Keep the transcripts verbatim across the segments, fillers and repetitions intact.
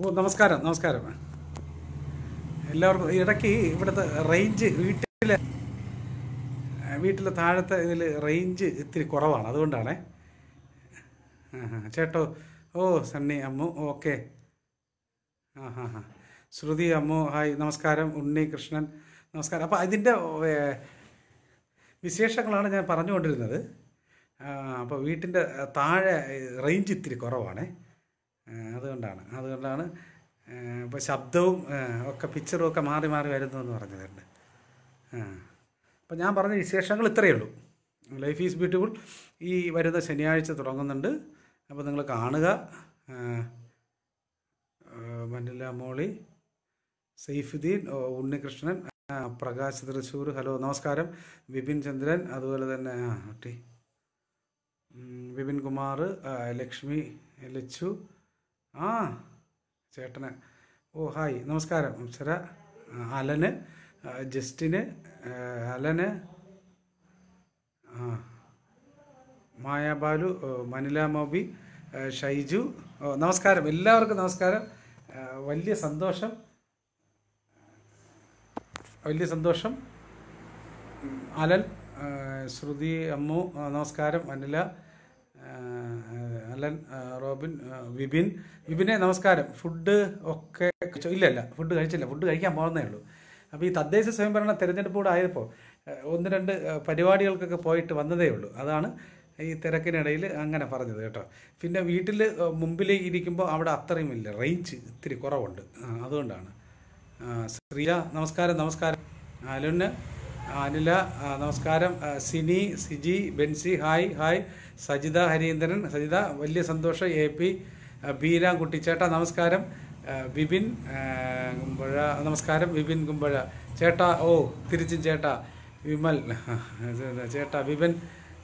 ഓ നമസ്കാരം നമസ്കാരം എല്ലാവർക്കും. ഇടയ്ക്ക് ഇവിടുത്തെ റേഞ്ച് വീട്ടിലെ വീട്ടിലെ താഴത്തെ ഇതിൽ റേഞ്ച് ഇത്തിരി കുറവാണ്, അതുകൊണ്ടാണേ ചേട്ടോ. ഓ സണ്ണി അമ്മു ഓക്കെ. ആ ഹാ ഹാ ശ്രുതി അമ്മു ഹായ് നമസ്കാരം. ഉണ്ണി കൃഷ്ണൻ നമസ്കാരം. അപ്പോൾ അതിൻ്റെ വിശേഷങ്ങളാണ് ഞാൻ പറഞ്ഞുകൊണ്ടിരുന്നത്. അപ്പോൾ വീട്ടിൻ്റെ താഴെ റേഞ്ച് ഇത്തിരി കുറവാണേ, അതുകൊണ്ടാണ് അതുകൊണ്ടാണ് ഇപ്പോൾ ശബ്ദവും ഒക്കെ പിക്ചറും ഒക്കെ മാറി മാറി വരുന്നതെന്ന് പറഞ്ഞതുണ്ട്. അപ്പോൾ ഞാൻ പറഞ്ഞ വിശേഷങ്ങൾ ഇത്രയേ ഉള്ളൂ. ലൈഫ് ഈസ് ബ്യൂട്ടിഫുൾ ഈ വരുന്ന ശനിയാഴ്ച തുടങ്ങുന്നുണ്ട്. അപ്പോൾ നിങ്ങൾ കാണുക. മന്നില മോളി, സെയ്ഫുദ്ദീൻ, ഉണ്ണികൃഷ്ണൻ, പ്രകാശ് തൃശ്ശൂർ ഹലോ നമസ്കാരം. വിപിൻ ചന്ദ്രൻ, അതുപോലെ തന്നെ കുട്ടി വിപിൻ കുമാർ, ലക്ഷ്മി ലച്ചു, ആ ചേട്ടന് ഓ ഹായ് നമസ്കാരം. അംസര, അലന്, ജസ്റ്റിന്, അലന്, ആ മായാബാലു, മനില മോബി, ഷൈജു നമസ്കാരം. എല്ലാവർക്കും നമസ്കാരം. വലിയ സന്തോഷം വലിയ സന്തോഷം. അലൻ, ശ്രുതി അമ്മു നമസ്കാരം. അനില, അലൻ, റോബിൻ, വിപിൻ വിപിനെ നമസ്കാരം. ഫുഡ് ഒക്കെ ഇല്ലല്ല ഫുഡ് കഴിച്ചില്ല, ഫുഡ് കഴിക്കാൻ പോകുന്നേ ഉള്ളൂ. അപ്പോൾ ഈ തദ്ദേശ സ്വയംഭരണ തിരഞ്ഞെടുപ്പ് കൂടെ ആയപ്പോൾ ഒന്ന് രണ്ട് പരിപാടികൾക്കൊക്കെ പോയിട്ട് വന്നതേ ഉള്ളൂ. അതാണ് ഈ തിരക്കിനിടയിൽ അങ്ങനെ പറഞ്ഞത് കേട്ടോ. പിന്നെ വീട്ടിൽ മുമ്പിലേക്ക് ഇരിക്കുമ്പോൾ അവിടെ അത്രയും ഇല്ല, റേഞ്ച് ഇത്തിരി കുറവുണ്ട്, അതുകൊണ്ടാണ്. ശ്രീയ നമസ്കാരം നമസ്കാരം. അലുന്, അനില നമസ്കാരം. Sini, Siji, Benzy hi hi. സജിത ഹരീന്ദ്രൻ, സജിത വലിയ സന്തോഷം. എ പി, ബീരാ കുട്ടിച്ചേട്ട നമസ്കാരം. വിപിൻ കുമ്പഴ നമസ്കാരം. വിപിൻ കുമ്പഴ ചേട്ട ഓ തിരിച്ചും ചേട്ട. വിമൽ ചേട്ട, വിപിൻ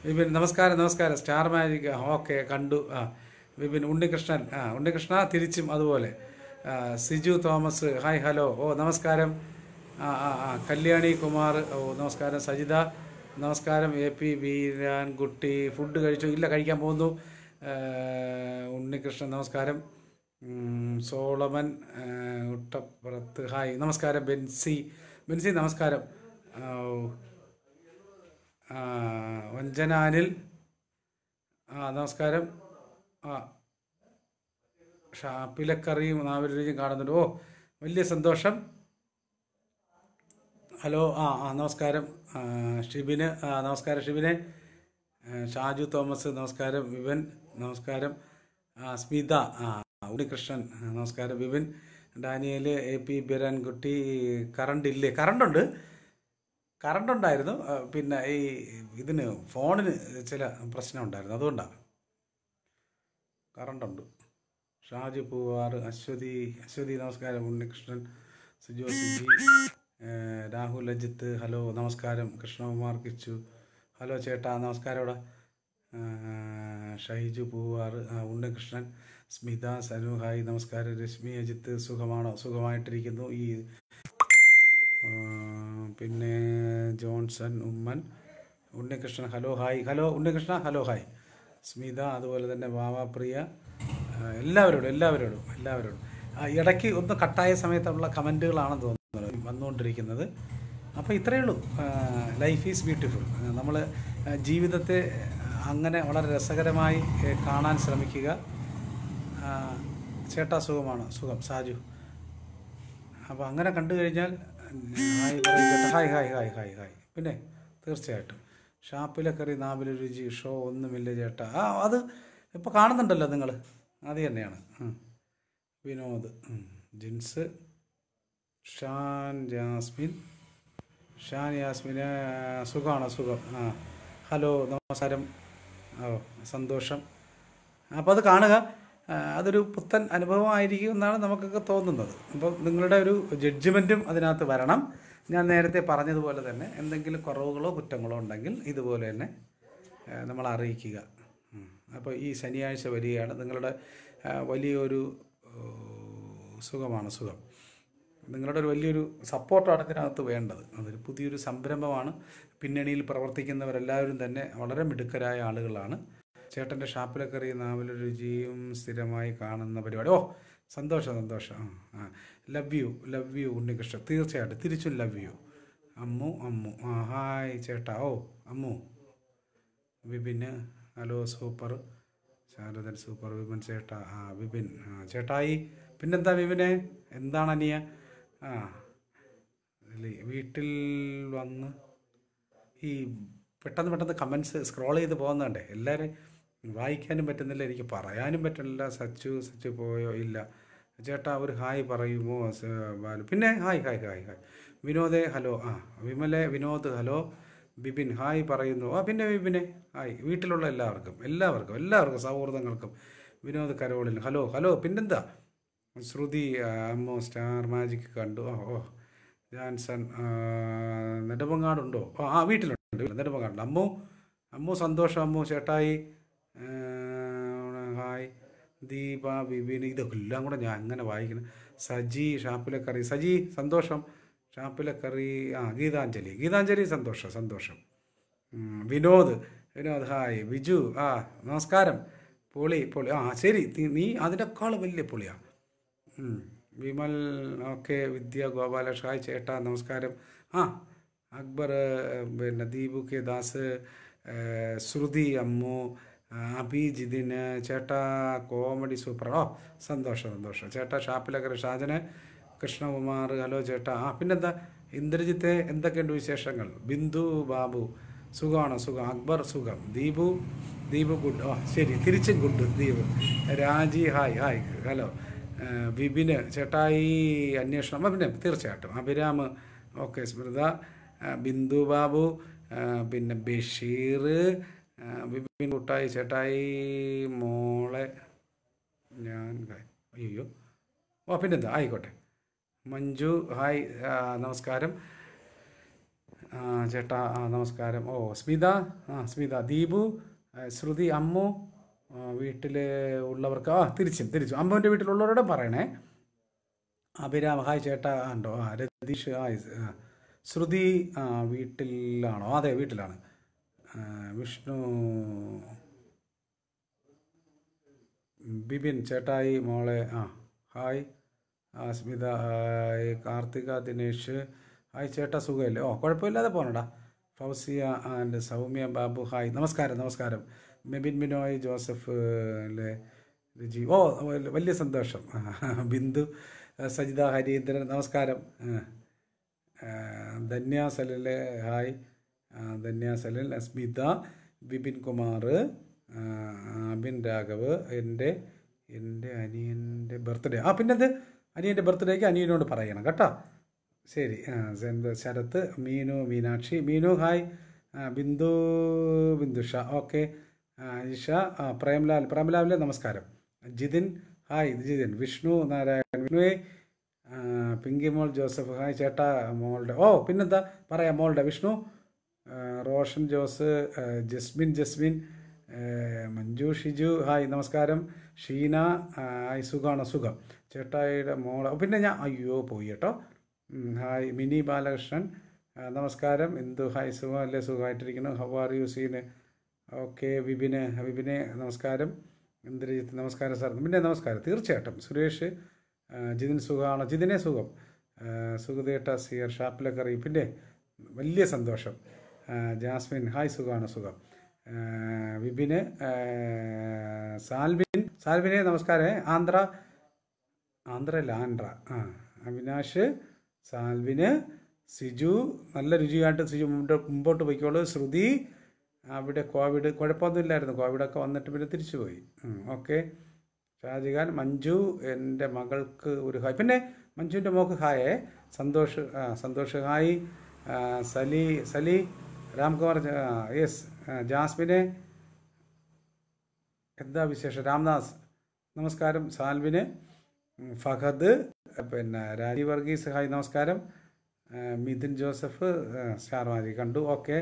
വിപിൻ നമസ്കാരം നമസ്കാരം. സ്റ്റാർ മാജിക് ഓക്കെ കണ്ടു. ആ വിപിൻ, ഉണ്ണികൃഷ്ണൻ ആ ഉണ്ണികൃഷ്ണ തിരിച്ചും അതുപോലെ. സിജു തോമസ് ഹായ് ഹലോ ഓ നമസ്കാരം. ആ ആ ആ കല്യാണി കുമാർ ഓ നമസ്കാരം. സജിത നമസ്കാരം. എ പി, വീരാൻകുട്ടി ഫുഡ് കഴിച്ചു ഇല്ല, കഴിക്കാൻ പോകുന്നു. ഉണ്ണികൃഷ്ണൻ നമസ്കാരം. സോളമൻ ഉട്ടപ്പുറത്ത് ഹായ് നമസ്കാരം. ബെൻസി ബെൻസി നമസ്കാരം. വഞ്ചന, അനിൽ ആ നമസ്കാരം. ആ ഷാപ്പിലക്കറിയും നാവരുചിയും കാണുന്നുണ്ട്, ഓ വലിയ സന്തോഷം. ഹലോ ആ ആ നമസ്കാരം. ഷിബിന് നമസ്കാരം. ഷിബിനെ, ഷാജു തോമസ് നമസ്കാരം. വിപിൻ നമസ്കാരം. സ്മിത, ആ ഉണ്ണികൃഷ്ണൻ നമസ്കാരം. Vipin, Daniel, A P, Birankutty. Current ഇല്ലേ? കറണ്ടുണ്ട്, കറണ്ടുണ്ടായിരുന്നു. പിന്നെ ഈ ഇതിന് ഫോണിന് ചില പ്രശ്നമുണ്ടായിരുന്നു, അതുകൊണ്ടാണ്. കറണ്ടുണ്ട്. ഷാജു പൂവാർ, അശ്വതി അശ്വതി നമസ്കാരം. ഉണ്ണികൃഷ്ണൻ, സുജോ, സുജി, രാഹുൽ, അജിത്ത് ഹലോ നമസ്കാരം. കൃഷ്ണകുമാർ, കിച്ചു ഹലോ ചേട്ടാ നമസ്കാരം. ഇവിടെ ഷൈജു പൂവാർ, ഉണ്ണികൃഷ്ണൻ, സ്മിത, സനു ഹായ് നമസ്കാരം. രശ്മി, അജിത്ത് സുഖമാണോ? സുഖമായിട്ടിരിക്കുന്നു. ഈ പിന്നെ Johnson, Oommen, Unnikrishnan hello hi hello Unnikrishna hello hi. Smitha, അതുപോലെ തന്നെ വാവാപ്രിയ, എല്ലാവരോടും എല്ലാവരോടും എല്ലാവരോടും ഇടയ്ക്ക് ഒന്ന് കട്ടായ സമയത്തുള്ള കമൻറ്റുകളാണെന്ന് തോന്നുന്നു വന്നുകൊണ്ടിരിക്കുന്നത്. അപ്പോൾ ഇത്രയേ ഉള്ളൂ. Life is beautiful. നമ്മൾ ജീവിതത്തെ അങ്ങനെ വളരെ രസകരമായി കാണാൻ ശ്രമിക്കുക. ചേട്ടാ സുഖമാണ്? സുഖം. സാജു, അപ്പോൾ അങ്ങനെ കണ്ടു കഴിഞ്ഞാൽ hi hi hi hi hi hi പിന്നെ തീർച്ചയായിട്ടും. ഷാപ്പിലെ കറി നാവിലെ രുചി ഷോ ഒന്നുമില്ല ചേട്ടാ. ആ അത് ഇപ്പോൾ കാണുന്നുണ്ടല്ലോ നിങ്ങൾ, അത് തന്നെയാണ്. വിനോദ്, ജിൻസ്, ഷാൻ, ജാസ്മിൻ, ഷാൻ യാസ്മിന് സുഖമാണോ? സുഖം ആ ഹലോ നമസ്കാരം. ഓ സന്തോഷം. അപ്പോൾ അത് കാണുക. അതൊരു പുത്തൻ അനുഭവമായിരിക്കും എന്നാണ് നമുക്കൊക്കെ തോന്നുന്നത്. അപ്പം നിങ്ങളുടെ ഒരു ജഡ്ജ്മെൻറ്റും അതിനകത്ത് വരണം. ഞാൻ നേരത്തെ പറഞ്ഞതുപോലെ തന്നെ എന്തെങ്കിലും കുറവുകളോ കുറ്റങ്ങളോ ഉണ്ടെങ്കിൽ ഇതുപോലെ തന്നെ നമ്മൾ അറിയിക്കുക. അപ്പോൾ ഈ ശനിയാഴ്ച വരികയാണ്. നിങ്ങളുടെ വലിയൊരു സുഖമാണ് സുഖം നിങ്ങളുടെ ഒരു വലിയൊരു സപ്പോർട്ടാണ് ഇതിനകത്ത് വേണ്ടത്. അതൊരു പുതിയൊരു സംരംഭമാണ്. പിന്നണിയിൽ പ്രവർത്തിക്കുന്നവരെല്ലാവരും തന്നെ വളരെ മിടുക്കരായ ആളുകളാണ്. ചേട്ടൻ്റെ ഷാപ്പിലൊക്കെ അറിയുന്ന നാവിലെ രുചിയും സ്ഥിരമായി കാണുന്ന പരിപാടി, ഓ സന്തോഷം സന്തോഷം ആ love you love you Unnikrishnan തീർച്ചയായിട്ടും തിരിച്ചും ലവ് യു. അമ്മു അമ്മു ആ ഹായ് ചേട്ടാ ഓ അമ്മു. വിപിന് hello super Sharadan super Vipin ചേട്ടാ ആ വിപിൻ ആ ചേട്ടായി പിന്നെന്താ വിപിനെ എന്താണ് അനിയ ആ വീട്ടിൽ വന്ന് ഈ പെട്ടെന്ന് പെട്ടെന്ന് കമൻസ് സ്ക്രോൾ ചെയ്ത് പോകുന്നുണ്ട് എല്ലാവരും വായിക്കാനും പറ്റുന്നില്ല എനിക്ക് പറയാനും പറ്റുന്നില്ല. സച്ചു സച്ചു പോയോ ഇല്ല ചേട്ടാ ഒരു ഹായ് പറയുമോ ബാലു പിന്നെ ഹായ് ഹായ് ഹായ് ഹായ് വിനോദേ ഹലോ ആ വിമലെ വിനോദ് ഹലോ ബിബിൻ ഹായ് പറയുന്നു ആ പിന്നെ ബിബിനെ ഹായ് വീട്ടിലുള്ള എല്ലാവർക്കും എല്ലാവർക്കും എല്ലാവർക്കും സൗഹൃദങ്ങൾക്കും വിനോദ് കരോളിന് ഹലോ ഹലോ പിന്നെന്താ ശ്രുതി അമ്മോ സ്റ്റാർ മാജിക് കണ്ടു ഓ ഓ ജാൻസൺ നെടുമങ്ങാടുണ്ടോ ആ വീട്ടിലുണ്ട് നെടുമങ്ങാടുണ്ട് അമ്മു അമ്മു സന്തോഷം അമ്മു ചേട്ടായി ഹായ് ദീപ ബിബിന് ഇതെല്ലാം കൂടെ ഞാൻ അങ്ങനെ വായിക്കണം. സജി ഷാപ്പിലക്കറി സജി സന്തോഷം ഷാപ്പിലക്കറി ആ ഗീതാഞ്ജലി ഗീതാഞ്ജലി സന്തോഷം സന്തോഷം വിനോദ് വിനോദ് ഹായ് ബിജു ആ നമസ്കാരം പൊളി പൊളി ആ ശരി നീ അതിനേക്കാൾ വലിയ പൊളിയാണ്. വിമൽ ഓക്കെ വിദ്യ ഗോപാലകൃഷ്ണൻ ഹായ് ചേട്ടാ നമസ്കാരം ആ അക്ബർ പിന്നെ ദീപു കെ ദാസ് ശ്രുതി അമ്മു അഭിജിതിന് ചേട്ടാ കോമഡി സൂപ്പർ ഓ സന്തോഷം സന്തോഷം ചേട്ടാ ഷാപ്പിലക്കറി ഷാജന് കൃഷ്ണകുമാർ ഹലോ ചേട്ടാ ആ പിന്നെന്താ ഇന്ദ്രജിത്തെ എന്തൊക്കെയുണ്ട് വിശേഷങ്ങൾ ബിന്ദു ബാബു സുഖമാണോ സുഖം അക്ബർ സുഖം ദീപു ദീപു ഗുഡ് ഓ ശരി തിരിച്ചും ഗുഡ് ദീപു രാജി ഹായ് ഹായ് ഹലോ ബിബിന് ചേട്ടായി അന്വേഷണം പിന്നെ തീർച്ചയായിട്ടും അഭിരാമ് ഓക്കെ സ്മൃത ബിന്ദു ബാബു പിന്നെ ബഷീർ വിപിൻ കുട്ടായി ചേട്ടായി മോളെ ഞാൻ അയ്യോ ഓ പിന്നെന്താ ആയിക്കോട്ടെ മഞ്ജു ഹായ് നമസ്കാരം ചേട്ടാ ആ നമസ്കാരം ഓ സ്മിത ആ സ്മിത ദീപു ശ്രുതി അമ്മു വീട്ടിൽ ഉള്ളവർക്ക് ആ തിരിച്ചും തിരിച്ചു അമ്മുവിൻ്റെ വീട്ടിലുള്ളവരോടെ പറയണേ. അഭിരാം ഹായ് ചേട്ടാ ഉണ്ടോ ആ രതീഷ് ഹായ് ശ്രുതി ആ വീട്ടിലാണോ അതെ വീട്ടിലാണ്. വിഷ്ണു ബിപിൻ ചേട്ടായി മോളെ ആ hi Asmitha hi Karthika Dinesh hi ചേട്ടാ സുഖമല്ലേ ഓ കുഴപ്പമില്ലാതെ പോകണടാ. ഫൗസിയ ആൻഡ് സൗമ്യ ബാബു ഹായ് നമസ്കാരം നമസ്കാരം ബിബിൻ ബിനോയ് ജോസഫ് അല്ലേ രുചി ഓ വലിയ സന്തോഷം. ബിന്ദു സജിത ഹരീന്ദ്രൻ നമസ്കാരം ധന്യ സലല്ലേ ഹായ് ധന്യ സലൽ അസ്മിത ബിപിൻ കുമാർ അബിൻ രാഘവ് എൻ്റെ എൻ്റെ അനിയൻ്റെ ബർത്ത്ഡേ ആ പിന്നെന്ത് അനിയൻ്റെ ബർത്ത്ഡേക്ക് അനിയനോട് പറയണം കേട്ടോ ശരി. ശരത്ത് മീനു മീനാക്ഷി മീനു ഹായ് ബിന്ദു ബിന്ദുഷ ഓക്കെ ഇഷ പ്രേംലാൽ പ്രേംലാലിലെ നമസ്കാരം ജിതിൻ ഹായ് ജിതിൻ വിഷ്ണു നാരായണൻ വിഷ്ണുവേ പിങ്കി മോൾ ജോസഫ് ഹായ് ചേട്ടാ മോളുടെ ഓ പിന്നെന്താ പറയാം മോളുടെ Vishnu Roshan Jose Jasmine Jasmine Manju Shiju hi നമസ്കാരം ഷീന ഹായ് സുഖമാണോ സുഖം ചേട്ടായിയുടെ മോളെ പിന്നെ ഞാൻ അയ്യോ പോയി കേട്ടോ ഹായ് മിനി ബാലകൃഷ്ണൻ നമസ്കാരം ഇന്ദു ഹായ് സുഖം അല്ലേ സുഖമായിട്ടിരിക്കുന്നു ഹൗ ആർ യു സീന് ഓക്കെ വിപിന് വിപിനെ നമസ്കാരം ഇന്ദ്രജിത്ത് നമസ്കാരം സാർ പിന്നെ നമസ്കാരം തീർച്ചയായിട്ടും സുരേഷ് ജിതിൻ സുഖമാണോ ജിതിനെ സുഖം സുഖദേട്ട സിയർ ഷാപ്പിലക്കറി പിന്നെ വലിയ സന്തോഷം ജാസ്മിൻ ഹായ് സുഖമാണ് സുഖം വിപിന് സാൽബിൻ സാൽബിനെ നമസ്കാരം ആന്ധ്ര ആന്ധ്രയല്ല ആന്ധ്ര ആ അവിനാഷ് സാൽബിന് സിജു നല്ല രുചിയായിട്ട് സിജു മുമ്പോട്ട് മുമ്പോട്ട് പോയിക്കോളൂ. ശ്രുതി അവിടെ കോവിഡ് കുഴപ്പമൊന്നുമില്ലായിരുന്നു കോവിഡൊക്കെ വന്നിട്ട് പിന്നെ തിരിച്ചു പോയി ഓക്കെ. ഷാജിഖാൻ മഞ്ജു എൻ്റെ മകൾക്ക് ഒരു ഹായ് പിന്നെ മഞ്ജുവിൻ്റെ മോൾക്ക് ഹായേ സന്തോഷ് സന്തോഷ് ഹായ് സലി സലി രാംകുമാർ യെസ് ജാസ്മിനെ എന്താ വിശേഷം രാംദാസ് നമസ്കാരം സാൽവിന് ഫഹദ് പിന്നെ രാജീവ് വർഗീസ് ഹായ് നമസ്കാരം മിഥുൻ ജോസഫ് ശാർമാജി കണ്ടു ഓക്കെ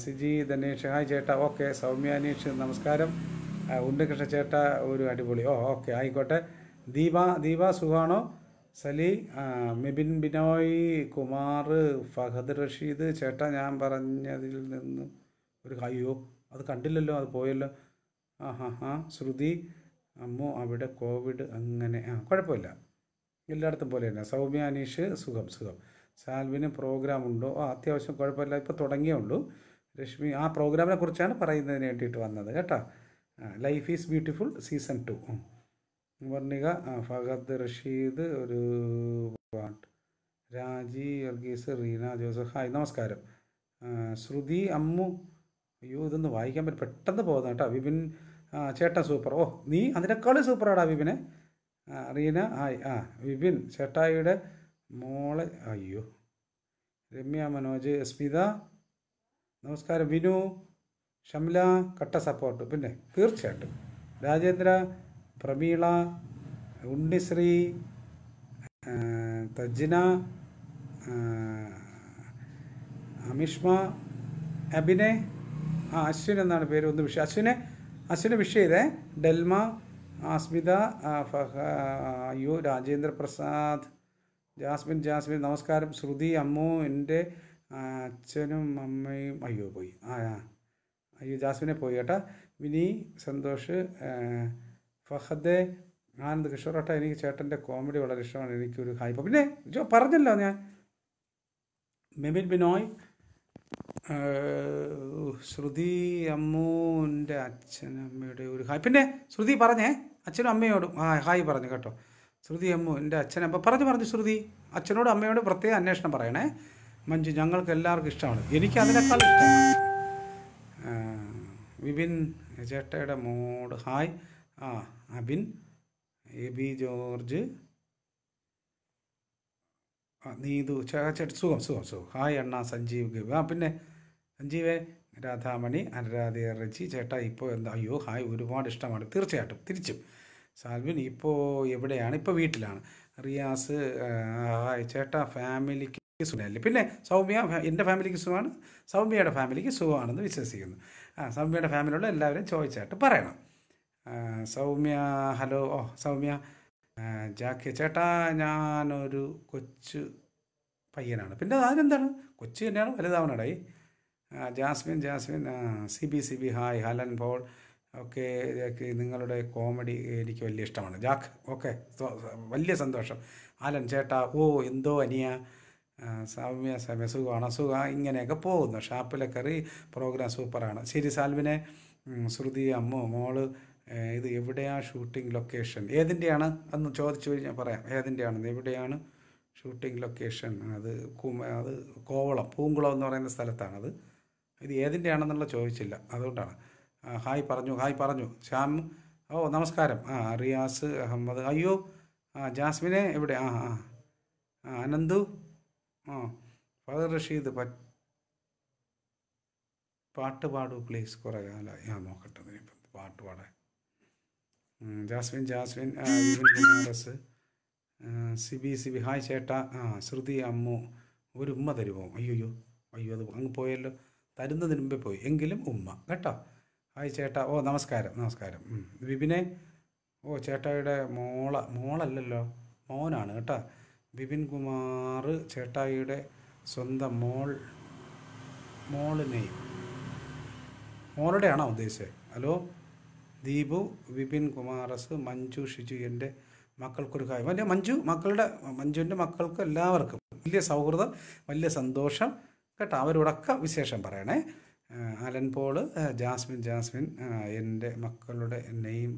സിജി ധനേഷ് ഹായ് ചേട്ടാ ഓക്കെ സൗമ്യ അനീഷ് നമസ്കാരം ഉണ്ണികൃഷ്ണ ചേട്ടാ ഒരു അടിപൊളി ഓ ഓക്കെ ആയിക്കോട്ടെ. ദീപ ദീപ സുഖാണോ സലി മിബിൻ ബിനോയ് കുമാർ ഫഹദ് റഷീദ് ചേട്ടാ ഞാൻ പറഞ്ഞതിൽ നിന്ന് ഒരു അയ്യോ അത് കണ്ടില്ലല്ലോ അത് പോയല്ലോ ആ ഹാ ഹാ ശ്രുതി അമ്മു അവിടെ കോവിഡ് അങ്ങനെ ആ കുഴപ്പമില്ല, എല്ലായിടത്തും പോലെ തന്നെ. സൗമ്യ അനീഷ് സുഖം സുഖം. സാൽവിന് പ്രോഗ്രാം ഉണ്ടോ? ആ അത്യാവശ്യം കുഴപ്പമില്ല, ഇപ്പോൾ തുടങ്ങിയേ ഉള്ളൂ. രശ്മി ആ പ്രോഗ്രാമിനെ കുറിച്ചാണ് പറയുന്നതിന് വേണ്ടിയിട്ട് വന്നത് കേട്ടോ. Life is beautiful season two. Varnika, Fahad Rasheed ഒരു പാട്ട്, രാജി വർഗീസ്, റീന ജോസഫ് ഹായ് നമസ്കാരം. ശ്രുതി അമ്മു അയ്യോ ഇതൊന്ന് വായിക്കാൻ പറ്റും, പെട്ടെന്ന് പോകുന്ന കേട്ടോ. വിപിൻ ചേട്ടൻ സൂപ്പർ, ഓ നീ അതിനേക്കാളും സൂപ്പറാടാ വിപിനെ. റീന ഹായ്. ആ വിപിൻ ചേട്ടായിയുടെ മോളെ അയ്യോ. രമ്യ മനോജ്, സ്മിത നമസ്കാരം. വിനു ഷംല കട്ട സപ്പോർട്ട്, പിന്നെ തീർച്ചയായിട്ടും. രാജേന്ദ്ര, പ്രമീള, ഉണ്ണിശ്രീ, തജ്ന, അമിഷ്മ, അഭിനെ ആ അശ്വിൻ എന്നാണ് പേര്, ഒന്ന് വിഷ അശ്വിനെ അശ്വിനെ വിഷ് ചെയ്തേ. ഡെൽമ, ആസ്മിത, ഫഹ അയ്യോ രാജേന്ദ്ര പ്രസാദ്, ജാസ്മിൻ ജാസ്മിൻ നമസ്കാരം. ശ്രുതി അമ്മു എൻ്റെ അച്ഛനും അമ്മയും അയ്യോ പോയി, ആ അയ്യോ ജാസ്മിനെ പോയി കേട്ടോ. വിനി, സന്തോഷ്, ഫഹദ്, ആനന്ദ്, കിഷോർ ഏട്ടാ എനിക്ക് ചേട്ടൻ്റെ കോമഡി വളരെ ഇഷ്ടമാണ്, എനിക്കൊരു ഹൈപ്പ്. പിന്നെ ജോ പറഞ്ഞല്ലോ ഞാൻ. മെബിൻ ബിനോയ്, ശ്രുതി അമ്മുവിൻ്റെ അച്ഛനും അമ്മയുടെ ഒരു ഹായ്. പിന്നെ ശ്രുതി പറഞ്ഞേ അച്ഛനും അമ്മയോടും ആ ഹായ് പറഞ്ഞു കേട്ടോ. ശ്രുതി അമ്മു എൻ്റെ അച്ഛനമ്മ പറഞ്ഞു പറഞ്ഞു ശ്രുതി അച്ഛനോടും അമ്മയോടും പ്രത്യേക അന്വേഷണം പറയണേ. മഞ്ജു ഞങ്ങൾക്ക് എല്ലാവർക്കും ഇഷ്ടമാണ്, എനിക്ക് അതിനേക്കാൾ ഇഷ്ടമാണ്. വിപിൻ ചേട്ടയുടെ മോട് ഹായ്. ആ Abin, A B George, Neethu ചേട്ടൻ സുഖം സുഖം സുഖം ഹായ് അണ്ണ. സഞ്ജീവ് ഗവി, ആ പിന്നെ സഞ്ജീവെ, രാധാമണി, അനുരാധ റജി ചേട്ടാ ഇപ്പോൾ എന്താ അയ്യോ ഹായ് ഒരുപാട് ഇഷ്ടമാണ് തീർച്ചയായിട്ടും തിരിച്ചും. സാൽവിൻ ഇപ്പോൾ എവിടെയാണ്? ഇപ്പോൾ വീട്ടിലാണ്. റിയാസ് ഹായ് ചേട്ടാ ഫാമിലിക്ക് സുഖമല്ലേ? പിന്നെ സൗമ്യ എൻ്റെ ഫാമിലിക്ക് സുഖമാണ്, സൗമ്യയുടെ ഫാമിലിക്ക് സുഖമാണെന്ന് വിശ്വസിക്കുന്നു. ആ സൗമ്യയുടെ ഫാമിലിയുള്ള എല്ലാവരും ചോദിച്ചായിട്ട് പറയണം. സൗമ്യ ഹലോ, ഓ സൗമ്യ. ജാക്കി ചേട്ടാ ഞാനൊരു കൊച്ചു പയ്യനാണ്, പിന്നെ അതിനെന്താണ് കൊച്ചു തന്നെയാണ് വലുതാവണടായി. Jasmine Jasmine C B C B hi. Helen Paul okay Jackie നിങ്ങളുടെ കോമഡി എനിക്ക് വലിയ ഇഷ്ടമാണ് ജാക്ക് ഓക്കെ വലിയ സന്തോഷം. ഹലൻ ചേട്ടാ ഓ എന്തോ അനിയ. സൗമ്യ സൗമ്യ സുഖമാണ് സുഖ ഇങ്ങനെയൊക്കെ പോകുന്നു. ഷാപ്പിലെ കറി പ്രോഗ്രാം സൂപ്പറാണ്. ശരി സാൽവിനെ, ശ്രുതി അമ്മു മോള് ഇത് എവിടെയാണ് ഷൂട്ടിംഗ് ലൊക്കേഷൻ? ഏതിൻ്റെയാണ് അന്ന് ചോദിച്ചു കഴിഞ്ഞാൽ പറയാം ഏതിൻ്റെയാണെന്ന്. എവിടെയാണ് ഷൂട്ടിംഗ് ലൊക്കേഷൻ? അത് അത് കോവളം പൂങ്കുളം എന്ന് പറയുന്ന സ്ഥലത്താണത്. ഇത് ഏതിൻ്റെയാണെന്നുള്ള ചോദിച്ചില്ല അതുകൊണ്ടാണ്. ഹായ് പറഞ്ഞു ഹായ് പറഞ്ഞു. ശ്യാം ഓ നമസ്കാരം. ആ റിയാസ് അഹമ്മദ് അയ്യോ. ആ ജാസ്മിനെ എവിടെ? ആ ആ അനന്തു, ആ ഫഹദ് റഷീദ് പാട്ട് പാടൂ പ്ലീസ്, കുറേ കാലമായി ഞാൻ നോക്കട്ടെ ഇപ്പം പാട്ട് പാടാൻ. ജാസ്മിൻ ജാസ്മിൻ കുമാരസ്, C B C B hi ചേട്ടാ. ആ ശ്രുതി അമ്മു ഒരു ഉമ്മ തരുമോ? അയ്യോയ്യോ അയ്യോ അത് അങ്ങ് പോയല്ലോ, തരുന്നതിന് മുമ്പേ പോയി എങ്കിലും ഉമ്മ കേട്ടോ. ഹായ് ചേട്ടാ ഓ നമസ്കാരം നമസ്കാരം. വിപിനെ ഓ ചേട്ടായിയുടെ മോള മോളല്ലല്ലോ മോനാണ് കേട്ടോ. വിപിൻ കുമാർ ചേട്ടായിയുടെ സ്വന്തം മോൾ മോളിനെയും മോളുടെ ആണോ ഉദ്ദേശിച്ചത്? ഹലോ ദീപു, വിപിൻ കുമാരസ്, മഞ്ജു ഷിജു എൻ്റെ മക്കൾക്കൊരു കാര്യം വലിയ മഞ്ജു മക്കളുടെ മഞ്ജുവിൻ്റെ മക്കൾക്ക് എല്ലാവർക്കും വലിയ സൗഹൃദം വലിയ സന്തോഷം കേട്ടോ. അവരോടൊക്കെ വിശേഷം പറയണേ. അലൻ പോള്, ജാസ്മിൻ ജാസ്മിൻ എൻ്റെ മക്കളുടെ നെയിം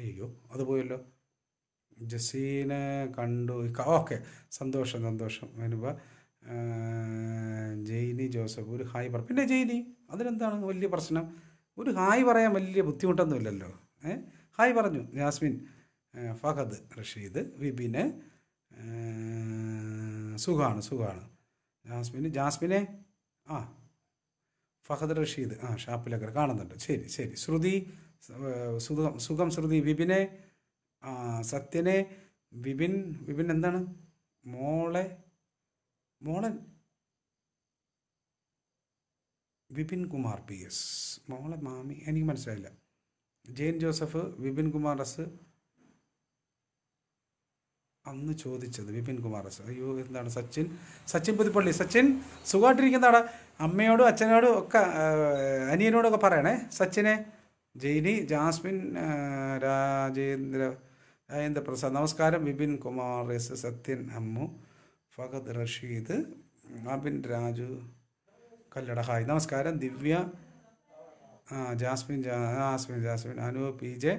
അയ്യോ അത് പോയല്ലോ. ജസീനെ കണ്ടു ഓക്കെ സന്തോഷം സന്തോഷം. അനുപ, ജെയ്നി ജോസഫ് ഒരു ഹായ് പറ. പിന്നെ ജെയ്നി അതിനെന്താണ് വലിയ പ്രശ്നം? ഒരു ഹായ് പറയാൻ വലിയ ബുദ്ധിമുട്ടൊന്നുമില്ലല്ലോ. ഏ ഹായ് പറഞ്ഞു. ജാസ്മിൻ, ഫഹദ് റഷീദ്, വിപിന് സുഖമാണ് സുഖമാണ് ജാസ്മിന് ജാസ്മിനെ ആ ഫഹദ് റഷീദ് ആ ഷാപ്പിലൊക്കെ കാണുന്നുണ്ട്. ശരി ശരി. ശ്രുതി സുഖം സുഖം ശ്രുതി. വിപിനെ, സത്യനെ, വിപിൻ വിപിൻ എന്താണ് മോളെ മോളൻ വിപിൻ കുമാർ പി എസ് മോളെ മാമി എനിക്ക് മനസ്സിലായില്ല. ജെയിൻ ജോസഫ്, വിപിൻ കുമാർ എസ് അന്ന് ചോദിച്ചത് വിപിൻ കുമാർ എസ് അയ്യോ എന്താണ്. സച്ചിൻ സച്ചിൻ പുതുപ്പള്ളി സച്ചിൻ സുഖമായിട്ടിരിക്കുന്നതാണ്. അമ്മയോടും അച്ഛനോടും ഒക്കെ അനിയനോടൊക്കെ പറയണേ. സച്ചിനെ ജെയ്നി, ജാസ്മിൻ, രാജേന്ദ്ര രാജേന്ദ്ര പ്രസാദ് നമസ്കാരം. വിപിൻ കുമാർ എസ്, സത്യൻ അമ്മു, ഫഹദ് റഷീദ്, അബിൻ രാജു കല്ലട ഹായ് നമസ്കാരം. Divya, Jasmine Jasmine Jasmine Anu, P J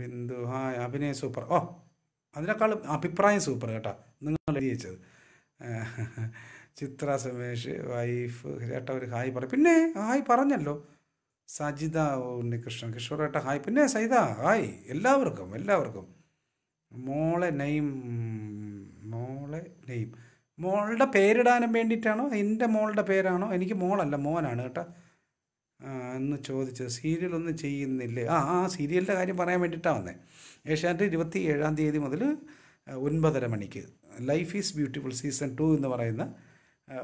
Bindu hi. അഭിനയ സൂപ്പർ, ഓ അതിനേക്കാളും അഭിപ്രായം സൂപ്പർ കേട്ടോ നിങ്ങൾ എഴുതി വെച്ചത്. ചിത്ര സുമേഷ് വൈഫ് ചേട്ടാ ഒരു ഹായ് പറ, പിന്നെ ഹായ് പറഞ്ഞല്ലോ. സജിത ഉണ്ണികൃഷ്ണൻ, കിഷോർ ഏട്ടാ ഹായ്, പിന്നെ സജിത ഹായ്. എല്ലാവർക്കും എല്ലാവർക്കും മോളെ നെയിം മോളെ നെയിം മോളുടെ പേരിടാനും വേണ്ടിയിട്ടാണോ എൻ്റെ മോളുടെ പേരാണോ? എനിക്ക് മോളല്ല മോനാണ് കേട്ടോ എന്ന് ചോദിച്ചത്. സീരിയലൊന്നും ചെയ്യുന്നില്ലേ? ആ ആ സീരിയലിൻ്റെ കാര്യം പറയാൻ വേണ്ടിയിട്ടാണ് വന്നത്. ഏഷ്യാനെറ്റ് ഇരുപത്തി ഏഴാം തീയതി മുതൽ ഒൻപതര മണിക്ക് life is beautiful season two എന്ന് പറയുന്ന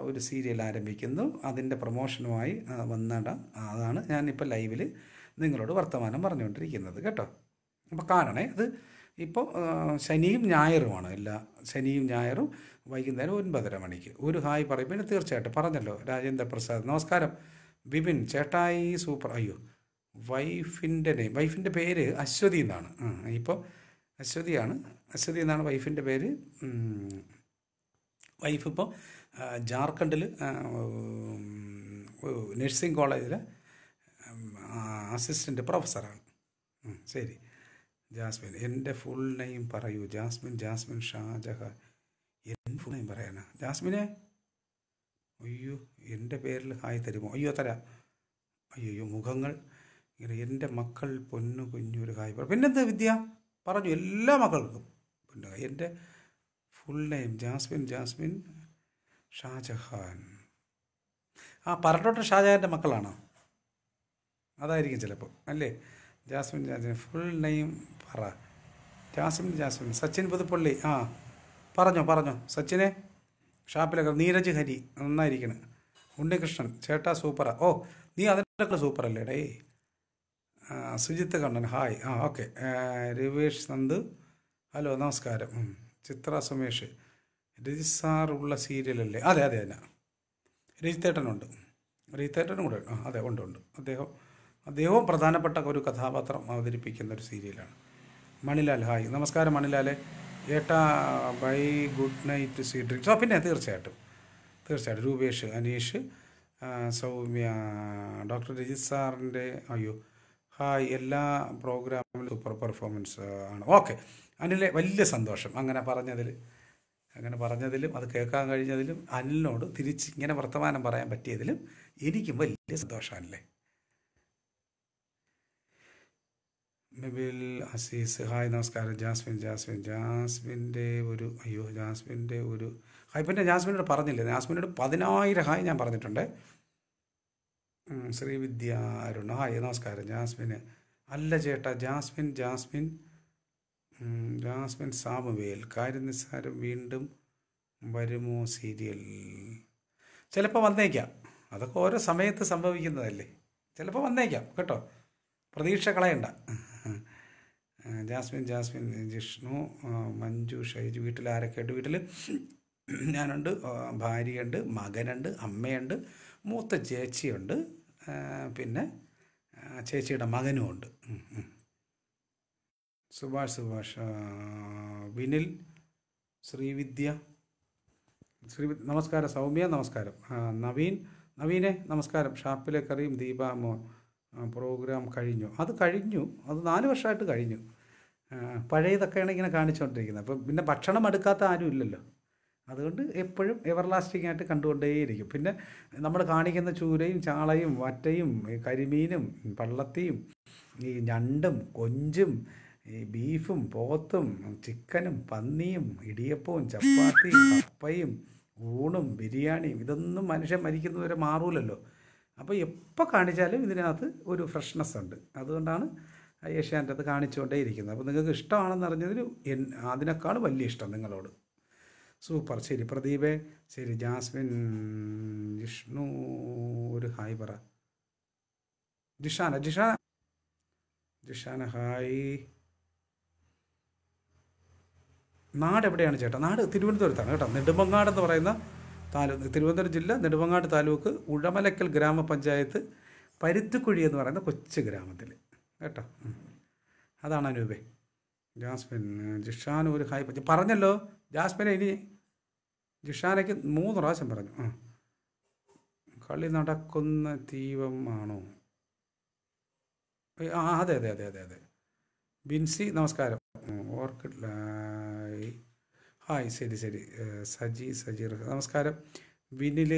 ഒരു സീരിയൽ ആരംഭിക്കുന്നു. അതിൻ്റെ പ്രൊമോഷനുമായി വന്നിട അതാണ് ഞാനിപ്പോൾ ലൈവിൽ നിങ്ങളോട് വർത്തമാനം പറഞ്ഞുകൊണ്ടിരിക്കുന്നത് കേട്ടോ. അപ്പോൾ കാണണേ. അത് ഇപ്പോൾ ശനിയും ഞായറുമാണ്, എല്ലാ ശനിയും ഞായറും വൈകുന്നേരം ഒൻപതര മണിക്ക്. ഒരു ഹായ് പറയും, പിന്നെ തീർച്ചയായിട്ടും പറഞ്ഞല്ലോ. രാജേന്ദ്ര പ്രസാദ് നമസ്കാരം. ബിപിൻ ചേട്ടായി സൂപ്പർ. അയ്യോ വൈഫിൻ്റെ നെയിം, വൈഫിൻ്റെ പേര് അശ്വതി എന്നാണ്. ഇപ്പോൾ അശ്വതിയാണ്, അശ്വതി എന്നാണ് വൈഫിൻ്റെ പേര്. വൈഫ് ഇപ്പോൾ ജാർഖണ്ഡിൽ നഴ്സിംഗ് കോളേജിൽ അസിസ്റ്റൻ്റ് പ്രൊഫസറാണ്. ശരി ജാസ്മിൻ, എൻ്റെ ഫുൾ നെയിം പറയൂ. ജാസ്മിൻ ജാസ്മിൻ ഷാജഹാൻ, എൻ്റെ ഫുൾ നെയിം പറയാനാ ജാസ്മിനെ? അയ്യോ എൻ്റെ പേരിൽ ഹായ് തരുമോ? അയ്യോ തരാം. അയ്യോ മുഖങ്ങൾ ഇങ്ങനെ. എൻ്റെ മക്കൾ പൊന്നു കുഞ്ഞൊരു ഹായ് പറ, പിന്നെന്ത് വിദ്യ പറഞ്ഞു എല്ലാ മക്കൾക്കും. പിന്നെ എൻ്റെ full name Jasmine Jasmine Shajahan. ആ പറഞ്ഞോട്ടെ, ഷാജഹാൻ്റെ മക്കളാണോ? അതായിരിക്കും ചിലപ്പോൾ അല്ലേ. ജാസ്മിൻ ജാസ്മിൻ ഫുൾ നെയിം പറ. ജാസ്മിൻ ജാസ്മിൻ സച്ചിൻ പുതുപ്പള്ളി, ആ പറഞ്ഞോ പറഞ്ഞോ. സച്ചിനെ ഷാപ്പിലൊക്കെ നീരജ് ഹരി നന്നായിരിക്കണം. ഉണ്ണികൃഷ്ണൻ ചേട്ടാ സൂപ്പറാ. ഓ നീ അതിനൊക്കെ സൂപ്പറല്ലേ ഡേ. സുജിത്ത് കണ്ണൻ ഹായ്, ആ ഓക്കെ. രവേഷ് നന്ദ് ഹലോ നമസ്കാരം. ചിത്ര സുമേഷ് രജിത് സാർ ഉള്ള സീരിയലല്ലേ? അതെ അതെ തന്നെ. രജിത്തേട്ടനുണ്ട്, രജിത്തേട്ടനും കൂടെ ആ അതെ ഉണ്ട് ഉണ്ട്. അദ്ദേഹം അദ്ദേഹവും പ്രധാനപ്പെട്ട ഒരു കഥാപാത്രം അവതരിപ്പിക്കുന്ന ഒരു സീരിയലാണ്. മണിലാൽ ഹായ് നമസ്കാരം. മണിലാലെ ഏട്ടാ bye good night sweet drinks. ആ പിന്നെ തീർച്ചയായിട്ടും തീർച്ചയായിട്ടും. രൂപേഷ്, അനീഷ്, സൗമ്യ, ഡോക്ടർ രജിത് സാറിൻ്റെ അയ്യോ ഹായ്. എല്ലാ പ്രോഗ്രാമിലും സൂപ്പർ പെർഫോമൻസ് ആണ്. ഓക്കെ അനിലെ, വലിയ സന്തോഷം അങ്ങനെ പറഞ്ഞതിൽ അങ്ങനെ പറഞ്ഞതിലും അത് കേൾക്കാൻ കഴിഞ്ഞതിലും അനിലിനോട് തിരിച്ച് ഇങ്ങനെ വർത്തമാനം പറയാൻ പറ്റിയതിലും എനിക്കും വലിയ സന്തോഷമാണല്ലേ. മെബിൽ അസീസ് ഹായ് നമസ്കാരം. ജാസ്മിൻ ജാസ്മിൻ ജാസ്മിൻ്റെ ഒരു അയ്യോ ജാസ്മിൻ്റെ ഒരു ഹായ്, പിന്നെ ജാസ്മിനോട് പറഞ്ഞില്ലേ? ജാസ്മിനോട് പതിനായിരം ഹായ് ഞാൻ പറഞ്ഞിട്ടുണ്ട്. ശ്രീവിദ്യ അരുൺ ഹായ് നമസ്കാരം. ജാസ്മിന് അല്ല ചേട്ടാ ജാസ്മിൻ ജാസ്മിൻ ജാസ്മിൻ സാമുവേൽ കാര്യനിസ്സാരം വീണ്ടും വരുമോ സീരിയൽ? ചിലപ്പോൾ വന്നേക്കാം, അതൊക്കെ ഓരോ സമയത്ത് സംഭവിക്കുന്നതല്ലേ. ചിലപ്പോൾ വന്നേക്കാം കേട്ടോ, പ്രതീക്ഷ കളയണ്ട. ജാസ്മിൻ ജാസ്മിൻ ജിഷ്ണു, മഞ്ജു, ഷൈജു വീട്ടിൽ ആരൊക്കെയുണ്ട്? വീട്ടിൽ ഞാനുണ്ട്, ഭാര്യയുണ്ട്, മകനുണ്ട്, അമ്മയുണ്ട്, മൂത്ത ചേച്ചിയുണ്ട്, പിന്നെ ചേച്ചിയുടെ മകനും ഉണ്ട്. സുഭാഷ് സുഭാഷ് വിനിൽ, ശ്രീവിദ്യ ശ്രീവിദ്യ നമസ്കാരം. സൗമ്യ നമസ്കാരം. നവീൻ നവീനെ നമസ്കാരം. ഷാപ്പിലെ കറിയും ദീപാമോ പ്രോഗ്രാം കഴിഞ്ഞു? അത് കഴിഞ്ഞു, അത് നാല് വർഷമായിട്ട് കഴിഞ്ഞു. പഴയതൊക്കെയാണ് ഇങ്ങനെ കാണിച്ചുകൊണ്ടിരിക്കുന്നത്. അപ്പം പിന്നെ ഭക്ഷണം എടുക്കാത്ത ആരും ഇല്ലല്ലോ, അതുകൊണ്ട് എപ്പോഴും എവർലാസ്റ്റിംഗ് ആയിട്ട് കണ്ടുകൊണ്ടേയിരിക്കും. പിന്നെ നമ്മൾ കാണിക്കുന്ന ചൂരയും ചാളയും വറ്റയും കരിമീനും പള്ളത്തിയും ഈ ഞണ്ടും കൊഞ്ചും ഈ ബീഫും പോത്തും ചിക്കനും പന്നിയും ഇടിയപ്പവും ചപ്പാത്തിയും കപ്പയും ഊണും ബിരിയാണിയും ഇതൊന്നും മനുഷ്യൻ മരിക്കുന്നവരെ മാറൂലല്ലോ. അപ്പോൾ എപ്പോൾ കാണിച്ചാലും ഇതിനകത്ത് ഒരു ഫ്രഷ്നെസ് ഉണ്ട്. അതുകൊണ്ടാണ് ഏഷ്യാൻ്റെ അത് കാണിച്ചുകൊണ്ടേ ഇരിക്കുന്നത്. അപ്പോൾ നിങ്ങൾക്ക് ഇഷ്ടമാണെന്ന് അറിഞ്ഞതിൽ എൻ അതിനേക്കാൾ വലിയ ഇഷ്ടം നിങ്ങളോട്. സൂപ്പർ. ശരി പ്രദീപേ, ശരി ജാസ്മിൻ ജിഷ്ണു ഒരു ഹായ് പറ. ജിഷാന ജിഷാന ജിഷാന ഹായ്. നാട് എവിടെയാണ് ചേട്ടാ? നാട് തിരുവനന്തപുരത്താണ് കേട്ടോ, നെടുമങ്ങാട് എന്ന് പറയുന്ന താലൂക്ക്, തിരുവനന്തപുരം ജില്ല നെടുമങ്ങാട് താലൂക്ക്, ഉഴമലക്കൽ ഗ്രാമപഞ്ചായത്ത്, പരുത്തിക്കുഴി എന്ന് പറയുന്ന കൊച്ചു ഗ്രാമത്തിൽ കേട്ടോ. അതാണ് അനൂപേ. ജാസ്മിൻ ജിഷാൻ ഒരു ഹായ് പറ്റി പറഞ്ഞല്ലോ ജാസ്മിനെ. ഇനി ജിഷാനയ്ക്ക് മൂന്ന് പ്രാവശ്യം പറഞ്ഞു. ആ കളി നടക്കുന്ന ദൈവം ആണോ? ആ അതെ അതെ അതെ അതെ അതെ ബിൻസി നമസ്കാരം. ഓർക്കിഡ് ലൈ ഹായ്. ശരി ശരി സജി സജി നമസ്കാരം. Vinil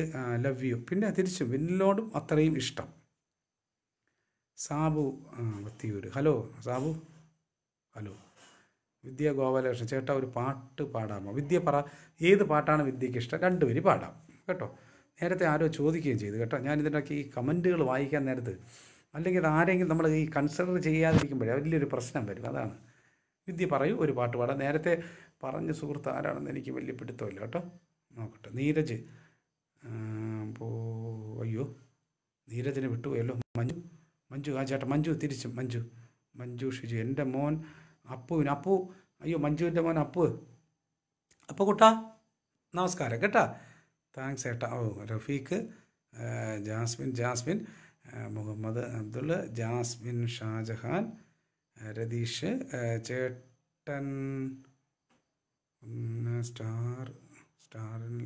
love you. പിന്നെ തിരിച്ചു വിനിലോടും അത്രയും ഇഷ്ടം. Sabu Vattiyoor hello Sabu hello. വിദ്യ ഗോപാലകൃഷ്ണൻ ചേട്ടാ ഒരു പാട്ട് പാടാമോ? വിദ്യ പറ ഏത് പാട്ടാണ് വിദ്യയ്ക്ക് ഇഷ്ടം? രണ്ടുപേര് പാടാം കേട്ടോ. നേരത്തെ ആരോ ചോദിക്കുകയും ചെയ്തു കേട്ടോ. ഞാൻ ഇതിനൊക്കെ ഈ കമൻറ്റുകൾ വായിക്കാൻ നേരത്ത് അല്ലെങ്കിൽ അത് ആരെങ്കിലും നമ്മൾ ഈ കൺസിഡർ ചെയ്യാതിരിക്കുമ്പോഴേ വലിയൊരു പ്രശ്നം വരും. അതാണ്. വിദ്യ പറയൂ ഒരു പാട്ട് പാടാം. നേരത്തെ പറഞ്ഞ സുഹൃത്ത് ആരാണെന്ന് എനിക്ക് വലിയ പിടുത്തമില്ല കേട്ടോ. നോക്കട്ടെ. നീരജ് പോ അയ്യോ നീരജിനെ വിട്ടുപോയല്ലോ. മഞ്ജു മഞ്ജു ആ ചേട്ടാ മഞ്ജു തിരിച്ചും മഞ്ജു മഞ്ജു ഷിജു എൻ്റെ മോൻ അപ്പുവിന് അപ്പു അയ്യോ മഞ്ജുവിൻ്റെ മോൻ അപ്പു അപ്പു കുട്ടാ നമസ്കാരം കേട്ടാ. താങ്ക്സ് ചേട്ടാ. ഓ Rafeeq Jasmine Jasmine Muhammad Abdul Jasmine Shajahan Ratheesh ചേട്ടൻ സ്റ്റാർ സ്റ്റാറിൽ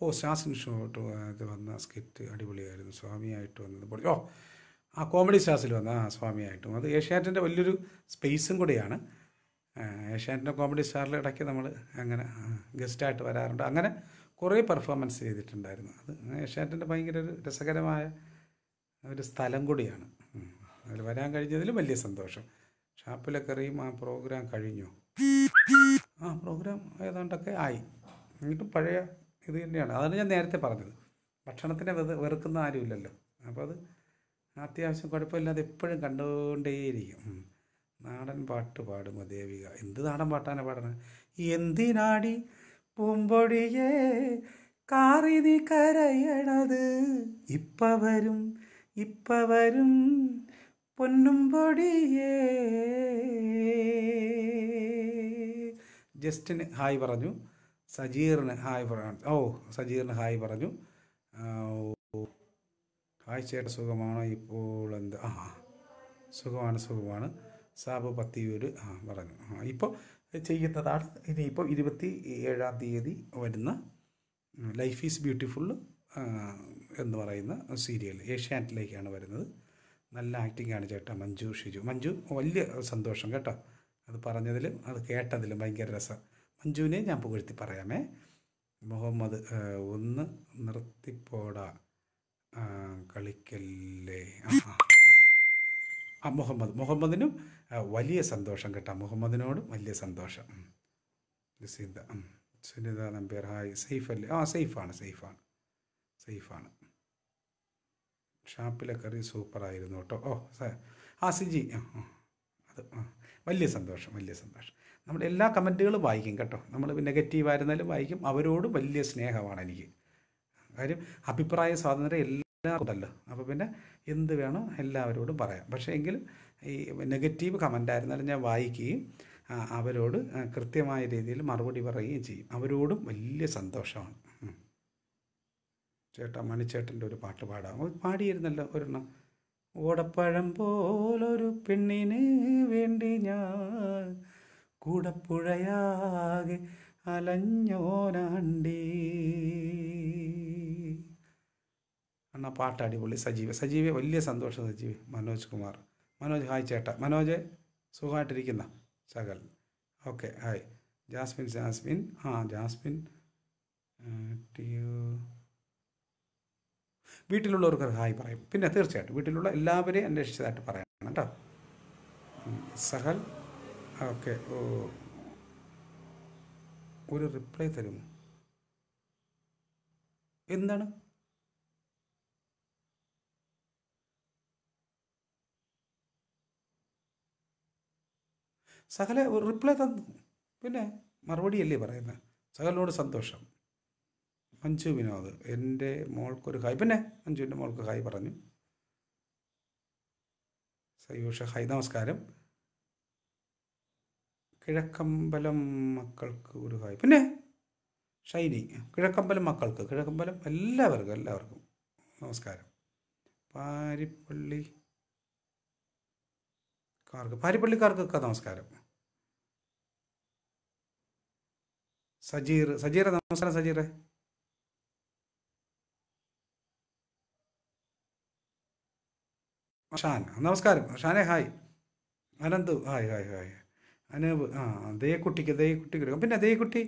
ഓ സ്റ്റാസിൻ ഷോട്ട് അത് വന്ന സ്കിറ്റ് അടിപൊളിയായിരുന്നു. സ്വാമിയായിട്ട് വന്നത് പൊളി. ഓ ആ കോമഡി സ്റ്റാസിൽ വന്ന ആ സ്വാമിയായിട്ടും അത് ഏഷ്യാനെറ്റിൻ്റെ വലിയൊരു സ്പേസും കൂടിയാണ്. ഏഷ്യാനെറ്റിൻ്റെ കോമഡി സ്റ്റാറിൽ ഇടയ്ക്ക് നമ്മൾ അങ്ങനെ ഗസ്റ്റായിട്ട് വരാറുണ്ട്. അങ്ങനെ കുറേ പെർഫോമൻസ് ചെയ്തിട്ടുണ്ടായിരുന്നു. അത് ഏഷ്യാനെറ്റിൻ്റെ ഭയങ്കര ഒരു രസകരമായ ഒരു സ്ഥലം കൂടിയാണ്. അതിൽ വരാൻ കഴിഞ്ഞതിൽ വലിയ സന്തോഷം. ഷാപ്പിലൊക്കെറിയും ആ പ്രോഗ്രാം കഴിഞ്ഞു. ആ പ്രോഗ്രാം ഏതാണ്ടൊക്കെ ആയി. എന്നിട്ട് പഴയ ഇത് തന്നെയാണ്. അതാണ് ഞാൻ നേരത്തെ പറഞ്ഞത്. ഭക്ഷണത്തിനെ വെത് വെറുക്കുന്ന ആരുമില്ലല്ലോ. അപ്പോൾ അത് അത്യാവശ്യം കുഴപ്പമില്ലാതെ എപ്പോഴും കണ്ടുകൊണ്ടേയിരിക്കും. നാടൻ പാട്ട് പാടുമോ ദേവിക? എന്ത് നാടൻ പാട്ടാണ് പാടണത്? എന്തിനാടി പൂമ്പൊടിയെ കാറി നീ കരയണത്, ഇപ്പ വരും ഇപ്പ വരും പൊന്നും പൊടിയേ. ജസ്റ്റിന് ഹായ് പറഞ്ഞു. സജീറിന് ഹായ് പറഞ്ഞു. ഓ സജീറിന് ഹായ് പറഞ്ഞു. ഹായ് ചേട്ടാ സുഖമാണോ ഇപ്പോൾ? എന്ത് ആ സുഖമാണ് സുഖമാണ്. സാബു പത്തിയൂർ ആ പറഞ്ഞു. ആ ഇപ്പോൾ ചെയ്യുന്നതാണ്. ഇനിയിപ്പോൾ ഇരുപത്തി ഏഴാം തീയതി വരുന്ന ലൈഫ് ഈസ് ബ്യൂട്ടിഫുൾ എന്ന് പറയുന്ന സീരിയൽ ഏഷ്യാനെറ്റിലേക്കാണ് വരുന്നത്. നല്ല ആക്ടിങ്ങാണ് ചേട്ടാ. മഞ്ജു ഷിജു മഞ്ജു വലിയ സന്തോഷം കേട്ടോ. അത് പറഞ്ഞതിലും അത് കേട്ടതിലും ഭയങ്കര രസം. മഞ്ജുവിനെ ഞാൻ പുകഴ്ത്തി പറയാമേ. മുഹമ്മദ് ഒന്ന് നിർത്തിപ്പോടാ കളിക്കല്ലേ. ആ മുഹമ്മദ് മുഹമ്മദിനും വലിയ സന്തോഷം കേട്ടോ. മുഹമ്മദിനോടും വലിയ സന്തോഷം. സിദ്ധ സുനിത നമ്പ്യാർ ഹായ്. സേഫ് അല്ലേ? ആ സേഫാണ് സേഫാണ് സേഫാണ്. ഷാപ്പിലെ കറി സൂപ്പറായിരുന്നു കേട്ടോ. ഓ ആ സിജി ആ അത് ആ വലിയ സന്തോഷം വലിയ സന്തോഷം. നമ്മൾ എല്ലാ കമൻറ്റുകളും വായിക്കും കേട്ടോ. നമ്മൾ നെഗറ്റീവായിരുന്നാലും വായിക്കും. അവരോടും വലിയ സ്നേഹമാണ് എനിക്ക്. കാര്യം അഭിപ്രായ സ്വാതന്ത്ര്യം എല്ലാവർക്കും ഉണ്ടല്ലോ. അപ്പോൾ പിന്നെ എന്ത് വേണം എല്ലാവരോടും പറയാം. പക്ഷേ എങ്കിലും ഈ നെഗറ്റീവ് കമൻ്റ് ആയിരുന്നാലും ഞാൻ വായിക്കുകയും അവരോട് കൃത്യമായ രീതിയിൽ മറുപടി പറയുകയും ചെയ്യും. അവരോടും വലിയ സന്തോഷമാണ്. ചേട്ടാ മണിച്ചേട്ടൻ്റെ ഒരു പാട്ട് പാടാം. പാടിയിരുന്നല്ലോ ഒരെണ്ണം. ഓടപ്പഴം പോലൊരു പെണ്ണിന് വേണ്ടി ഞാൻ കൂടപ്പുഴയാകെ അലഞ്ഞോനാണ്ടി. അണ്ണാ പാട്ട് അടിപൊളി. സജീവ് സജീവ് വലിയ സന്തോഷം. സജീവ് മനോജ് കുമാർ മനോജ് ഹായ് ചേട്ടാ. മനോജ് സുഖമായിട്ടിരിക്കുന്ന സകൽ ഓക്കെ ഹായ്. ജാസ്മിൻ ജാസ്മിൻ ആ ജാസ്മിൻ വീട്ടിലുള്ളവർക്ക് ഹായ് പറയും. പിന്നെ തീർച്ചയായിട്ടും വീട്ടിലുള്ള എല്ലാവരെയും അന്വേഷിച്ചതായിട്ട് പറയണം കേട്ടോ. സഹൽ ഓക്കെ ഓ ഒരു റിപ്ലൈ തരുമോ? എന്താണ് സകല റിപ്ലൈ തന്നു? പിന്നെ മറുപടിയല്ലേ പറയുന്നത്. സകലിനോട് സന്തോഷം. മഞ്ജു വിനോദ് എൻ്റെ മോൾക്കൊരു ഹായ്. പിന്നെ മഞ്ജുവിൻ്റെ മോൾക്ക് ഹായ് പറഞ്ഞു. സയൂഷ ഹായ് നമസ്കാരം. കിഴക്കമ്പലം മക്കൾക്ക് ഒരു ഹായ്. പിന്നെ ഷൈനി കിഴക്കമ്പലം മക്കൾക്ക് കിഴക്കമ്പലം എല്ലാവർക്കും എല്ലാവർക്കും നമസ്കാരം. പാരിപ്പള്ളിക്കാർക്ക് പാരിപ്പള്ളിക്കാർക്കൊക്കെ നമസ്കാരം. സജീർ സജീറ നമസ്കാരം. സജീറെ ഷാൻ നമസ്കാരം. ഷാനെ hi. Ananthu hi hi hi. Anoop ആ ദയ്യക്കുട്ടിക്ക് ദയ്യക്കുട്ടിക്ക് കൊടുക്കാം. പിന്നെ ദയ്യക്കുട്ടി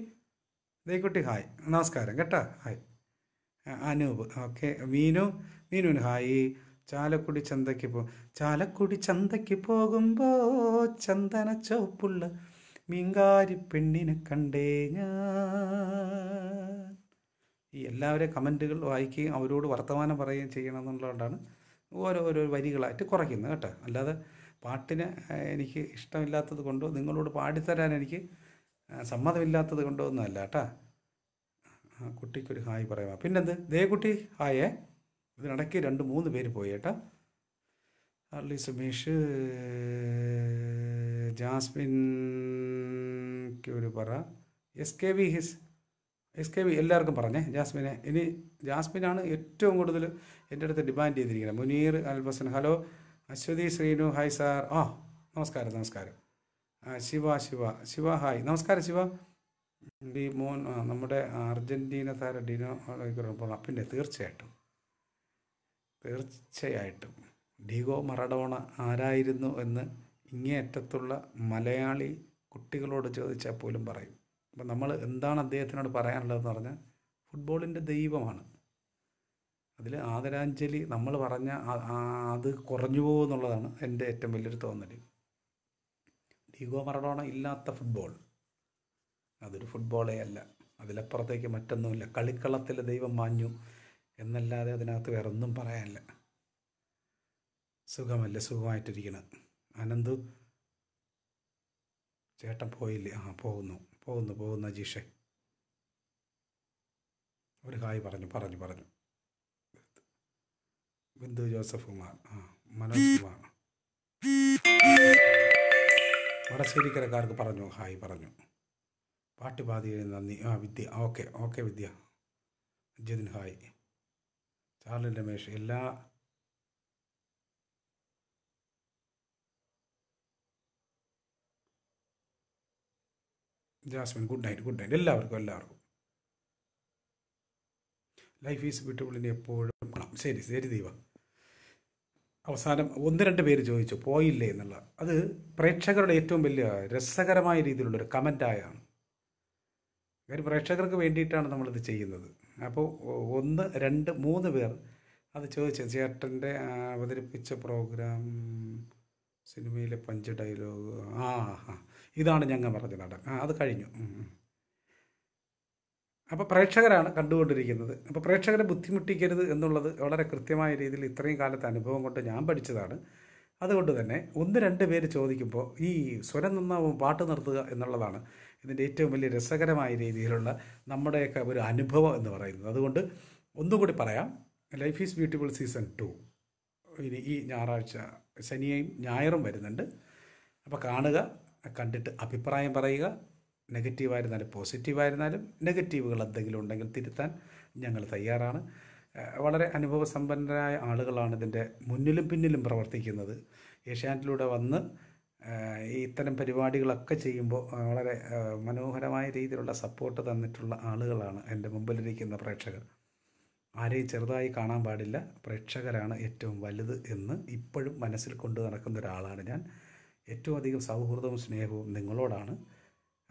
ദയ്യക്കുട്ടി ഹായ് നമസ്കാരം കേട്ടോ. Hi Anoop okay. മീനു മീനുവിന് ഹായ്. ചാലക്കുടി ചന്തയ്ക്ക് പോ ചാലക്കുടി ചന്തയ്ക്ക് പോകുമ്പോൾ ചന്ദന ചുവപ്പുള്ള മീങ്കാരി പെണ്ണിനെ കണ്ടേ ഞാൻ. ഈ എല്ലാവരെയും കമൻറ്റുകൾ വായിക്കുകയും അവരോട് വർത്തമാനം പറയുകയും ചെയ്യണം എന്നുള്ളതുകൊണ്ടാണ് ഓരോരോ വരികളായിട്ട് കുറയ്ക്കുന്നത് കേട്ടോ. അല്ലാതെ പാട്ടിന് എനിക്ക് ഇഷ്ടമില്ലാത്തത് കൊണ്ടോ നിങ്ങളോട് പാടിത്തരാൻ എനിക്ക് സമ്മതമില്ലാത്തത് കൊണ്ടോ ഒന്നുമല്ല കേട്ടോ. കുട്ടിക്കൊരു ഹായ് പറയാം. പിന്നെന്ത് ദേകുട്ടി ഹായേ. ഇതിനിടയ്ക്ക് രണ്ട് മൂന്ന് പേര് പോയി കേട്ടോ. അർലി സുമേഷ് ജാസ്മിൻക്ക് ഒരു പറ. S K V his S K V എല്ലാവർക്കും പറഞ്ഞേ ജാസ്മിനെ. ഇനി ജാസ്മിനാണ് ഏറ്റവും കൂടുതൽ എൻ്റെ അടുത്ത് ഡിമാൻഡ് ചെയ്തിരിക്കുന്നത്. മുനീർ അൽബസൻ hello. Aswathy Sreenu hi sir. ആ നമസ്കാരം നമസ്കാരം. ശിവ ശിവ ശിവ ഹായ് നമസ്കാരം ശിവ. ഡി മോൻ നമ്മുടെ അർജൻറ്റീന താര ഡിനോ പോകണം. പിന്നെ തീർച്ചയായിട്ടും തീർച്ചയായിട്ടും ഡീഗോ മറഡോണ ആരായിരുന്നു എന്ന് ഇങ്ങേയറ്റത്തുള്ള മലയാളി കുട്ടികളോട് ചോദിച്ചാൽ പോലും പറയും. അപ്പം നമ്മൾ എന്താണ് അദ്ദേഹത്തിനോട് പറയാനുള്ളതെന്ന് പറഞ്ഞാൽ ഫുട്ബോളിൻ്റെ ദൈവമാണ്. അതിൽ ആദരാഞ്ജലി നമ്മൾ പറഞ്ഞ അത് കുറഞ്ഞു പോകുമെന്നുള്ളതാണ് എൻ്റെ ഏറ്റവും വലിയൊരു തോന്നൽ. ഡീഗോ മറഡോണ ഇല്ലാത്ത ഫുട്ബോൾ അതൊരു ഫുട്ബോളേ അല്ല. അതിലപ്പുറത്തേക്ക് മറ്റൊന്നുമില്ല. കളിക്കളത്തിൽ ദൈവം മാഞ്ഞു എന്നല്ലാതെ അതിനകത്ത് വേറെ ഒന്നും പറയാനില്ല. സുഖമല്ലേ? സുഖമായിട്ടിരിക്കണം. അനന്തു ചേട്ടൻ പോയില്ലേ? ആ പോകുന്നു പോകുന്നു പോകുന്നു. അജീഷേ ഒരു ഹായ് പറഞ്ഞു പറഞ്ഞു പറഞ്ഞു. ബിന്ദു ജോസഫ് കുമാർ ആ മനോജ് കുമാർ വടശ്ശേരിക്കരക്കാർക്ക് പറഞ്ഞു ഹായ് പറഞ്ഞു. പാട്ടുപാതിയിൽ നന്ദി. ആ വിദ്യ ഓക്കെ ഓക്കെ വിദ്യ. അജിതിൻ ഹായ്. ചാർലി രമേഷ് എല്ലാ Jasmine good night good night എല്ലാവർക്കും എല്ലാവർക്കും. ലൈഫ് ഈസ് ബ്യൂട്ടിഫുള്ളിനെ എപ്പോഴും കാണാം. ശരി ശരി ദീപ. അവസാനം ഒന്ന് രണ്ട് പേര് ചോദിച്ചു പോയില്ലേ എന്നുള്ള. അത് പ്രേക്ഷകരുടെ ഏറ്റവും വലിയ രസകരമായ രീതിയിലുള്ളൊരു കമൻറ്റായാണ്. കാര്യം പ്രേക്ഷകർക്ക് വേണ്ടിയിട്ടാണ് നമ്മളിത് ചെയ്യുന്നത്. അപ്പോൾ ഒന്ന് രണ്ട് മൂന്ന് പേർ അത് ചോദിച്ചു. ചേട്ടൻ്റെ അവതരിപ്പിച്ച പ്രോഗ്രാം സിനിമയിലെ പഞ്ച് ഡയലോഗ് ആ ഹാ ഇതാണ് ഞങ്ങൾ പറഞ്ഞ നടൻ. ആ അത് കഴിഞ്ഞു. അപ്പോൾ പ്രേക്ഷകരാണ് കണ്ടുകൊണ്ടിരിക്കുന്നത്. അപ്പോൾ പ്രേക്ഷകരെ ബുദ്ധിമുട്ടിക്കരുത് എന്നുള്ളത് വളരെ കൃത്യമായ രീതിയിൽ ഇത്രയും കാലത്തെ അനുഭവം കൊണ്ട് ഞാൻ പഠിച്ചതാണ്. അതുകൊണ്ട് തന്നെ ഒന്ന് രണ്ട് പേര് ചോദിക്കുമ്പോൾ ഈ സ്വരം നന്നാവും പാട്ട് നിർത്തുക എന്നുള്ളതാണ് ഇതിൻ്റെ ഏറ്റവും വലിയ രസകരമായ രീതിയിലുള്ള നമ്മുടെയൊക്കെ ഒരു അനുഭവം എന്ന് പറയുന്നത്. അതുകൊണ്ട് ഒന്നും കൂടി പറയാം. Life is beautiful season two ഇനി ഈ ഞായറാഴ്ച ശനിയും ഞായറും വരുന്നുണ്ട്. അപ്പോൾ കാണുക, കണ്ടിട്ട് അഭിപ്രായം പറയുക. നെഗറ്റീവായിരുന്നാലും പോസിറ്റീവായിരുന്നാലും നെഗറ്റീവുകൾ എന്തെങ്കിലും ഉണ്ടെങ്കിൽ തിരുത്താൻ ഞങ്ങൾ തയ്യാറാണ്. വളരെ അനുഭവസമ്പന്നരായ ആളുകളാണ് ഇതിൻ്റെ മുന്നിലും പിന്നിലും പ്രവർത്തിക്കുന്നത്. ഏഷ്യാനെറ്റിലൂടെ വന്ന് ഇത്തരം പരിപാടികളൊക്കെ ചെയ്യുമ്പോൾ വളരെ മനോഹരമായ രീതിയിലുള്ള സപ്പോർട്ട് തന്നിട്ടുള്ള ആളുകളാണ് എൻ്റെ മുമ്പിലിരിക്കുന്ന പ്രേക്ഷകർ. ആരെയും ചെറുതായി കാണാൻ പാടില്ല. പ്രേക്ഷകരാണ് ഏറ്റവും വലുത് എന്ന് ഇപ്പോഴും മനസ്സിൽ കൊണ്ടു നടക്കുന്ന ഒരാളാണ് ഞാൻ. ഏറ്റവും അധികം സൗഹൃദവും സ്നേഹവും നിങ്ങളോടാണ്.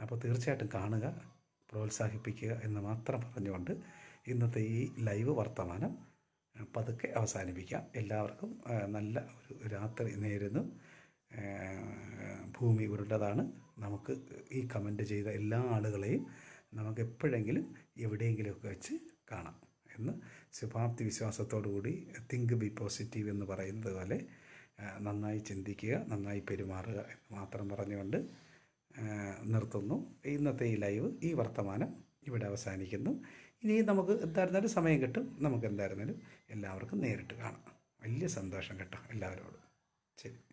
അപ്പോൾ തീർച്ചയായിട്ടും കാണുക, പ്രോത്സാഹിപ്പിക്കുക എന്ന് മാത്രം പറഞ്ഞുകൊണ്ട് ഇന്നത്തെ ഈ ലൈവ് വർത്തമാനം പതുക്കെ അവസാനിപ്പിക്കാം. എല്ലാവർക്കും നല്ല ഒരു രാത്രി നേരുന്നു. ഭൂമി ഉരുണ്ടതാണ്. നമുക്ക് ഈ കമൻറ്റ് ചെയ്ത എല്ലാ ആളുകളെയും നമുക്ക് എപ്പോഴെങ്കിലും എവിടെയെങ്കിലുമൊക്കെ വെച്ച് കാണാം എന്ന് ശുഭാപ്തി വിശ്വാസത്തോടുകൂടി തിങ്ക് ബി പോസിറ്റീവ് എന്ന് പറയുന്നത് പോലെ നന്നായി ചിന്തിക്കുക, നന്നായി പെരുമാറുക എന്ന് മാത്രം പറഞ്ഞുകൊണ്ട് നിർത്തുന്നു. ഇന്നത്തെ ഈ ലൈവ് ഈ വർത്തമാനം ഇവിടെ അവസാനിക്കുന്നു. ഇനി നമുക്ക് എന്തായിരുന്നാലും സമയം കിട്ടും, നമുക്ക് എന്തായിരുന്നാലും എല്ലാവർക്കും നേരിട്ട് കാണാം. വലിയ സന്തോഷം കേട്ടോ എല്ലാവരോടും. ശരി.